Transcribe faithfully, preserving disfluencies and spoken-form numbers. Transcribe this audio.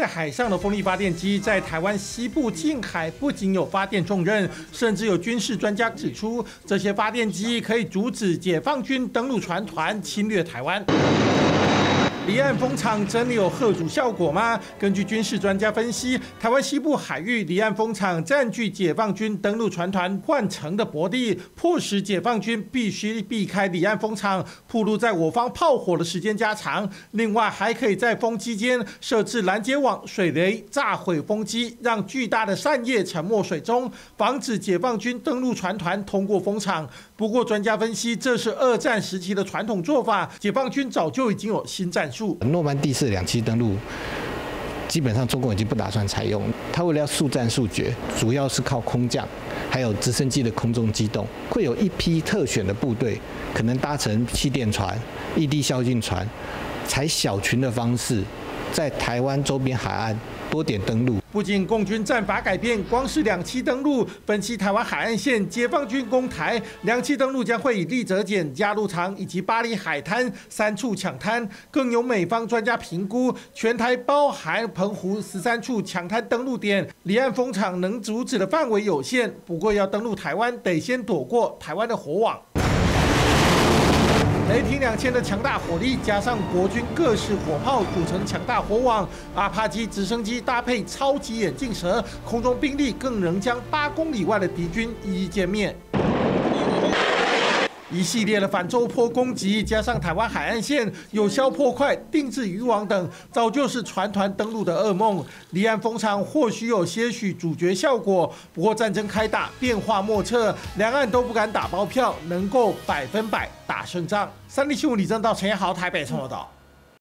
在海上的风力发电机在台湾西部近海不仅有发电重任，甚至有军事专家指出，这些发电机可以阻止解放军登陆船团侵略台湾。 离岸风场真的有嚇阻效果吗？根据军事专家分析，台湾西部海域离岸风场占据解放军登陆船团换乘的泊地，迫使解放军必须避开离岸风场，暴露在我方炮火的时间加长。另外，还可以在风机间设置拦截网、水雷，炸毁风机，让巨大的扇叶沉没水中，防止解放军登陆船团通过风场。不过，专家分析，这是二战时期的传统做法，解放军早就已经有新战术。 诺曼第式两栖登陆，基本上中共已经不打算采用。他为了要速战速决，主要是靠空降，还有直升机的空中机动。会有一批特选的部队，可能搭乘气垫船、异地宵禁船，采小群的方式，在台湾周边海岸多点登陆。 不仅共军战法改变，光是两栖登陆，分析台湾海岸线解放军攻台，两栖登陆将会以立泽检、加入场以及八里海滩三处抢滩，更有美方专家评估，全台包含澎湖十三处抢滩登陆点，离岸风场能阻止的范围有限，不过要登陆台湾，得先躲过台湾的火网。 雷霆两千的强大火力，加上国军各式火炮组成强大火网，阿帕奇直升机搭配超级眼镜蛇，空中兵力更能将八公里外的敌军一一歼灭。 一系列的反舟坡攻击，加上台湾海岸线有效破块、定制渔网等，早就是船团登陆的噩梦。离岸风场或许有些许阻绝效果，不过战争开打，变化莫测，两岸都不敢打包票，能够百分百打胜仗。三立新闻李正道、陈彦豪台北综合报道。